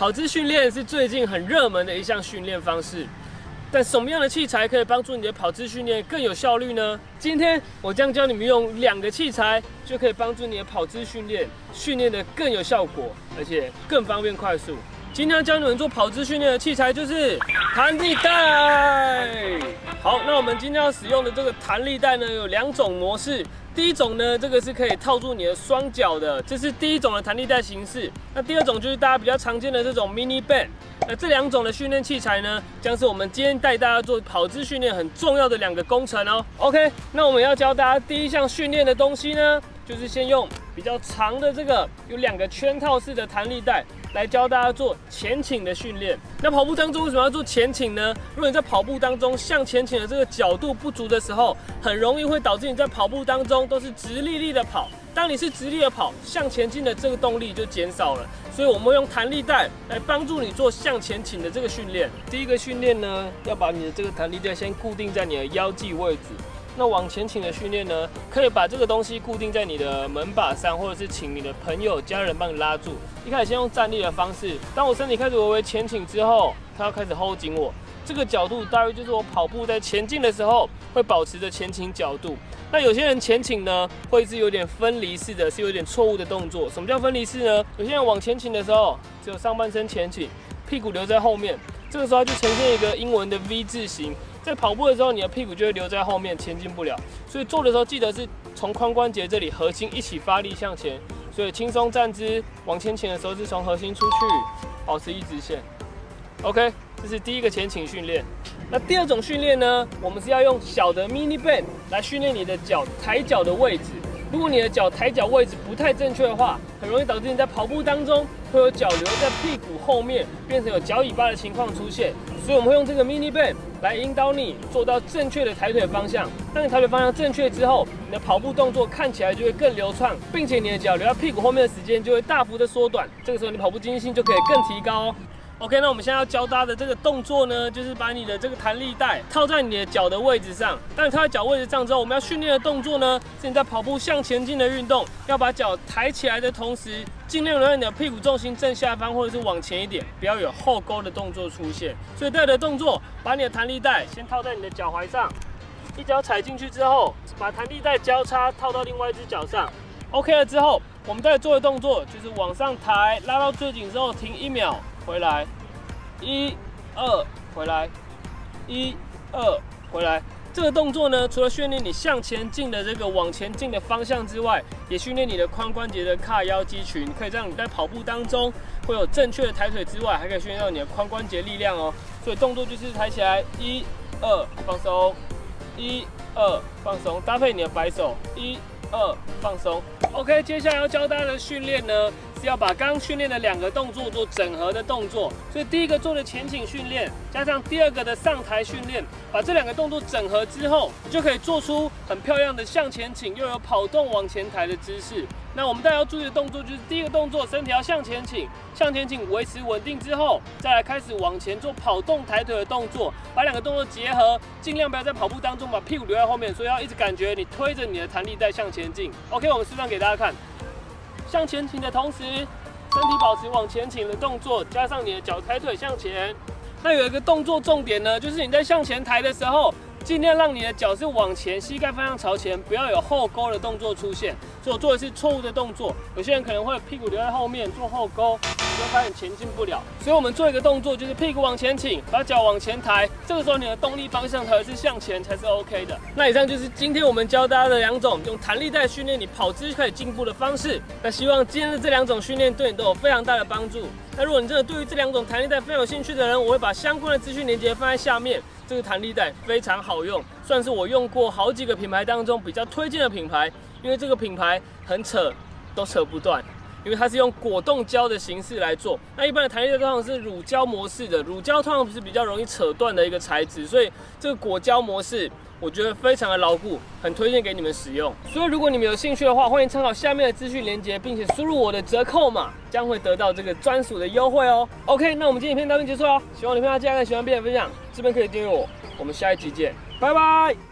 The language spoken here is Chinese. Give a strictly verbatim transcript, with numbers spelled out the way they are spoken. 跑姿训练是最近很热门的一项训练方式，但什么样的器材可以帮助你的跑姿训练更有效率呢？今天我将教你们用两个器材就可以帮助你的跑姿训练训练得更有效果，而且更方便快速。今天教你们做跑姿训练的器材就是弹力带。好，那我们今天要使用的这个弹力带呢，有两种模式。 第一种呢，这个是可以套住你的双脚的，这是第一种的弹力带形式。那第二种就是大家比较常见的这种 mini band。那这两种的训练器材呢，将是我们今天带大家做跑姿训练很重要的两个工程哦。OK， 那我们要教大家第一项训练的东西呢，就是先用比较长的这个有两个圈套式的弹力带来教大家做前倾的训练。那跑步当中为什么要做前倾呢？如果你在跑步当中向前倾的这个角度不足的时候，很容易会导致你在跑步当中 都是直立立的跑，当你是直立的跑，向前进的这个动力就减少了，所以我们用弹力带来帮助你做向前倾的这个训练。第一个训练呢，要把你的这个弹力带先固定在你的腰际位置。那往前倾的训练呢，可以把这个东西固定在你的门把上，或者是请你的朋友、家人帮你拉住。一开始先用站立的方式，当我身体开始微微前倾之后，它要开始 hold 紧我。 这个角度大约就是我跑步在前进的时候会保持着前倾角度。那有些人前倾呢，会是有点分离式的，是有点错误的动作。什么叫分离式呢？有些人往前倾的时候，只有上半身前倾，屁股留在后面，这个时候就呈现一个英文的 V 字形。在跑步的时候，你的屁股就会留在后面，前进不了。所以做的时候记得是从髋关节这里核心一起发力向前。所以轻松站姿往前倾的时候是从核心出去，保持一直线。 OK， 这是第一个前倾训练。那第二种训练呢？我们是要用小的 mini band 来训练你的脚抬脚的位置。如果你的脚抬脚位置不太正确的话，很容易导致你在跑步当中会有脚留在屁股后面，变成有脚尾巴的情况出现。所以我们会用这个 mini band 来引导你做到正确的抬腿方向。当你抬腿方向正确之后，你的跑步动作看起来就会更流畅，并且你的脚留在屁股后面的时间就会大幅的缩短。这个时候你跑步精进性就可以更提高哦。 OK， 那我们现在要教大家的这个动作呢，就是把你的这个弹力带套在你的脚的位置上。当你套在脚位置上之后，我们要训练的动作呢，是你在跑步向前进的运动，要把脚抬起来的同时，尽量留在你的屁股重心正下方或者是往前一点，不要有后勾的动作出现。所以，这样的动作，把你的弹力带先套在你的脚踝上，一脚踩进去之后，把弹力带交叉套到另外一只脚上。OK 了之后，我们再做的动作就是往上抬，拉到最紧之后停一秒。 回来，一、二，回来，一、二，回来。这个动作呢，除了训练你向前进的这个往前进的方向之外，也训练你的髋关节的髂腰肌群，可以让你在跑步当中会有正确的抬腿之外，还可以训练到你的髋关节力量哦。所以动作就是抬起来，一、二，放松，一、二，放松，搭配你的摆手，一、二，放松。OK， 接下来要教大家的训练呢， 是要把刚训练的两个动作做整合的动作，所以第一个做的前倾训练，加上第二个的上抬训练，把这两个动作整合之后，你就可以做出很漂亮的向前倾，又有跑动往前抬的姿势。那我们大家要注意的动作就是第一个动作，身体要向前倾，向前倾维持稳定之后，再来开始往前做跑动抬腿的动作，把两个动作结合，尽量不要在跑步当中把屁股留在后面，所以要一直感觉你推着你的弹力带向前进。OK， 我们示范给大家看。 向前倾的同时，身体保持往前倾的动作，加上你的脚抬腿向前。那有一个动作重点呢，就是你在向前抬的时候，尽量让你的脚是往前，膝盖方向朝前，不要有后勾的动作出现。所以我做的是错误的动作，有些人可能会屁股留在后面做后勾，你就发现前进不了。所以我们做一个动作，就是屁股往前倾，把脚往前抬，这个时候你的动力方向才是向前，才是 OK 的。那以上就是今天我们教大家的两种用弹力带训练你跑姿可以进步的方式。那希望今天的这两种训练对你都有非常大的帮助。那如果你真的对于这两种弹力带非常有兴趣的人，我会把相关的资讯连结放在下面。这个弹力带非常好用，算是我用过好几个品牌当中比较推荐的品牌，因为这个品牌很扯，都扯不断。 因为它是用果冻胶的形式来做，那一般的弹力带通常是乳胶模式的，乳胶通常是比较容易扯断的一个材质，所以这个果胶模式我觉得非常的牢固，很推荐给你们使用。所以如果你们有兴趣的话，欢迎参考下面的资讯连结，并且输入我的折扣码，将会得到这个专属的优惠哦。OK， 那我们今天影片到这边结束喽，希望影片大家喜欢并且分享，这边可以订阅我，我们下一集见，拜拜。